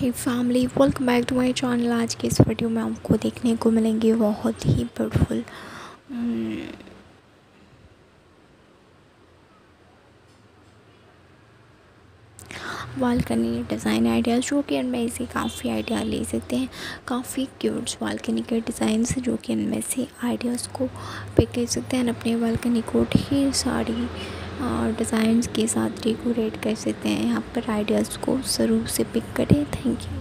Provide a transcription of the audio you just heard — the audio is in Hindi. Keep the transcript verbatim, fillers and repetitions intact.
Hey family, welcome back to my channel. आज के इस वीडियो में आपको देखने को मिलेंगे बहुत ही ब्यूटीफुल बालकनी डिज़ाइन आइडियाज़, जो कि इनमें से काफ़ी आइडिया ले सकते हैं। काफ़ी क्यूट बालकनी के डिज़ाइन से जो कि इनमें से आइडियाज़ को पिक कर सकते हैं, अपने बालकनी को ढेर सारी और डिज़ाइंस के साथ डेकोरेट कर सकते हैं। यहाँ पर आइडियाज़ को ज़रूर से पिक करें। Thank you.